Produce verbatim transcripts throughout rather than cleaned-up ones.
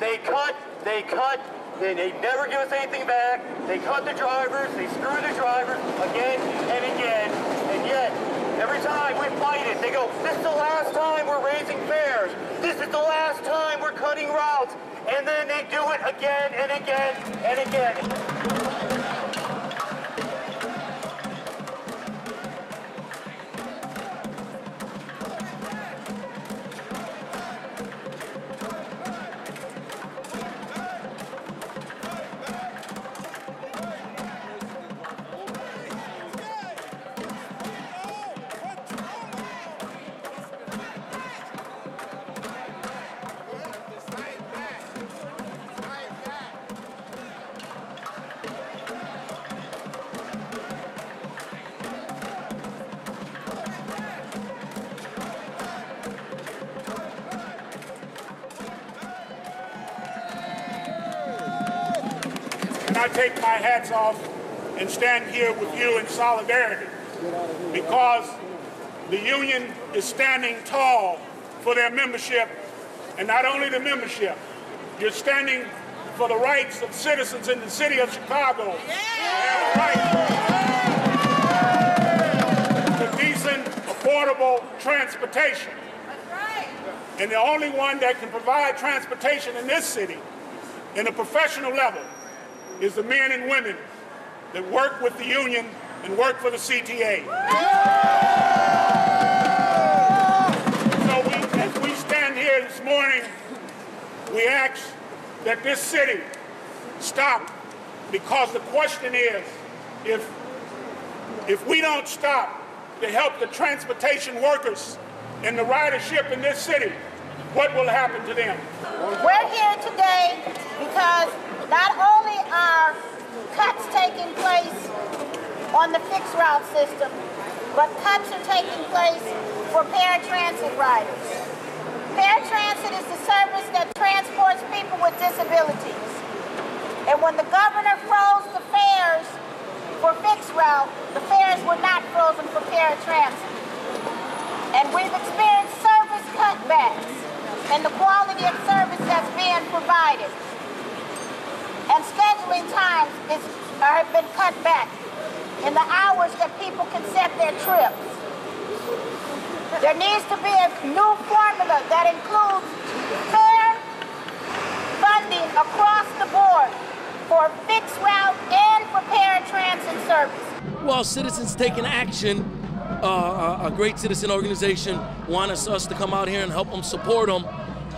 They cut, they cut, they, they never give us anything back. They cut the drivers, they screw the drivers again and again. And yet, every time we fight it, they go, this is the last time we're raising fares. This is the last time we're cutting routes. And then they do it again and again and again. I take my hats off and stand here with you in solidarity because the union is standing tall for their membership, and not only the membership, you're standing for the rights of citizens in the city of Chicago. They have the right to decent, affordable transportation. And the only one that can provide transportation in this city, in a professional level, is the men and women that work with the union and work for the C T A. So we, as we stand here this morning, we ask that this city stop, because the question is, if, if we don't stop to help the transportation workers and the ridership in this city, what will happen to them? We're here today because not only are cuts taking place on the fixed route system, but cuts are taking place for paratransit riders. Paratransit is the service that transports people with disabilities. And when the governor froze the fares for fixed route, the fares were not frozen for paratransit. And we've experienced service cutbacks and the quality of service that's being provided. And scheduling times is, are, have been cut back in the hours that people can set their trips. There needs to be a new formula that includes fair funding across the board for fixed route and for paratransit service. Well, citizens taking action. Uh, a great citizen organization wants us to come out here and help them, support them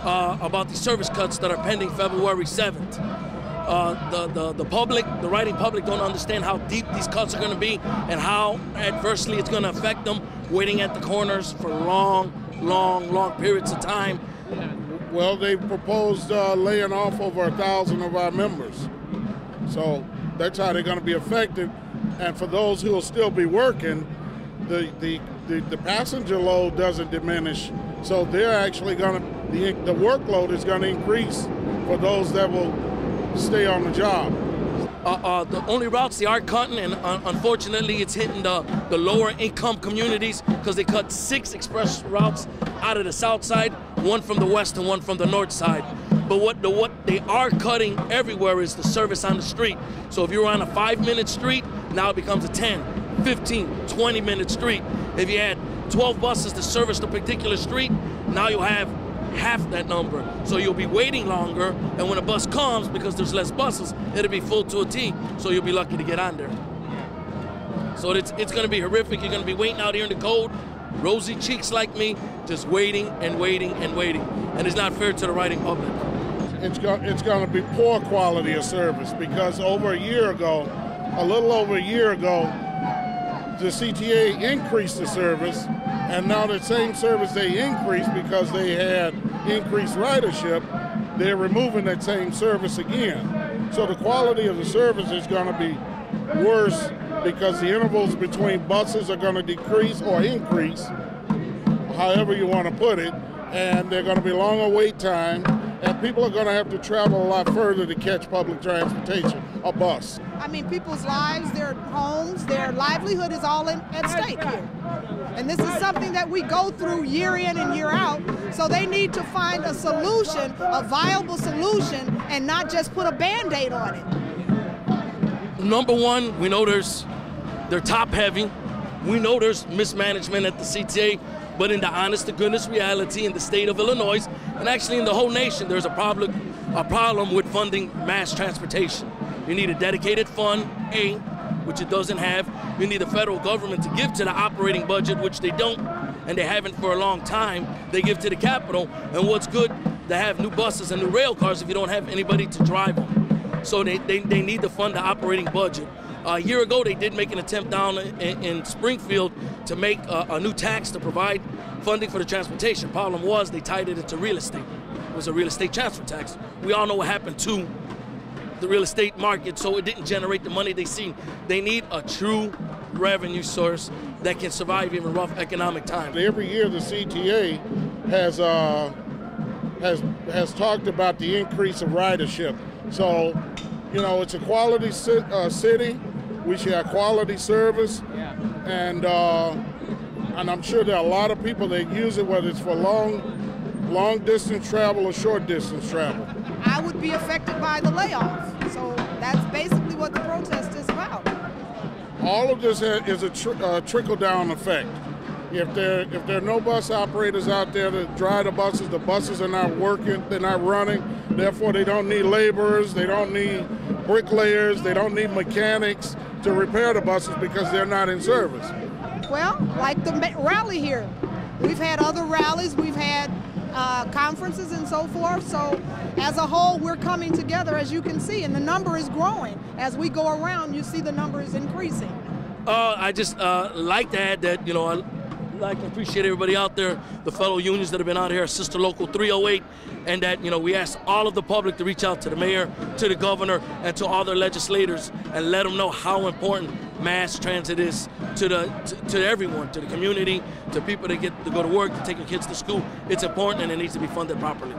uh, about the service cuts that are pending February seventh. Uh, the, the, the public, the riding public, don't understand how deep these cuts are going to be and how adversely it's going to affect them, waiting at the corners for long, long, long periods of time. Well, they proposed uh, laying off over a thousand of our members. So that's how they're going to be affected. And for those who will still be working, The, the, the, the passenger load doesn't diminish, so they're actually going to, the, the workload is going to increase for those that will stay on the job. Uh, uh, the only routes they are cutting, and uh, unfortunately it's hitting the, the lower income communities, because they cut six express routes out of the south side, one from the west and one from the north side. But what, the, what they are cutting everywhere is the service on the street. So if you're on a five minute street, now it becomes a ten, fifteen, twenty minute street. If you had twelve buses to service the particular street, now you'll have half that number. So you'll be waiting longer, and when a bus comes, because there's less buses, it'll be full to a T, so you'll be lucky to get on there. So it's, it's gonna be horrific. You're gonna be waiting out here in the cold, rosy cheeks like me, just waiting and waiting and waiting. And it's not fair to the riding public. It's, go it's gonna be poor quality of service, because over a year ago, a little over a year ago, the C T A increased the service, and now the same service they increased because they had increased ridership, they're removing that same service again. So the quality of the service is going to be worse, because the intervals between buses are going to decrease or increase, however you want to put it, and they're going to be longer wait time, and people are going to have to travel a lot further to catch public transportation, a bus. I mean, people's lives, their homes, their livelihood is all in, at stake here. And this is something that we go through year in and year out, so they need to find a solution, a viable solution, and not just put a Band-Aid on it. Number one, we know there's, they're top-heavy. We know there's mismanagement at the C T A, but in the honest-to-goodness reality in the state of Illinois, and actually in the whole nation, there's a problem, a problem with funding mass transportation. You need a dedicated fund, A, which it doesn't have. You need the federal government to give to the operating budget, which they don't, and they haven't for a long time. They give to the capital, and what's good to have new buses and new rail cars if you don't have anybody to drive them. So they, they, they need to fund the operating budget. Uh, a year ago, they did make an attempt down in, in Springfield to make a, a new tax to provide funding for the transportation. Problem was they tied it into real estate. It was a real estate transfer tax. We all know what happened to the real estate market, so it didn't generate the money they see. They need a true revenue source that can survive even rough economic times. Every year the C T A has, uh, has, has talked about the increase of ridership. So, you know, it's a quality sit, uh, city. We should have quality service, and uh, and I'm sure there are a lot of people that use it, whether it's for long, long distance travel or short distance travel. I would be affected by the layoffs, so that's basically what the protest is about. All of this is a tr uh, trickle-down effect. If there if there are no bus operators out there to drive the buses, the buses are not working, they're not running. Therefore, they don't need laborers, they don't need bricklayers, they don't need mechanics to repair the buses because they're not in service. Well, like the rally here. We've had other rallies, we've had uh, conferences and so forth, so as a whole, we're coming together, as you can see, and the number is growing. As we go around, you see the number is increasing. Uh, I just uh, like to add that, you know, I like to appreciate everybody out there, the fellow unions that have been out here, Sister Local three oh eight, and that, you know, we ask all of the public to reach out to the mayor, to the governor, and to all their legislators, and let them know how important mass transit is to the to, to everyone, to the community, to people that get to go to work, to take their kids to school. It's important, and it needs to be funded properly.